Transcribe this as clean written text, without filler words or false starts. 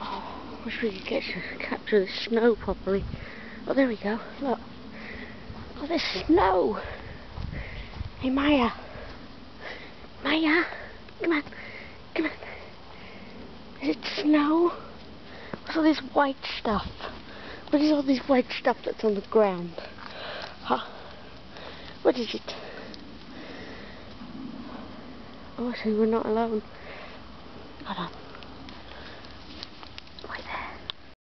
Oh, I wish we could capture the snow properly. Oh, there we go. Look. Oh, there's snow. Hey, Maya. Maya, come on. Come on. Is it snow? What's all this white stuff? What is all this white stuff that's on the ground? Huh? What is it? Oh, so we're not alone. Hold on.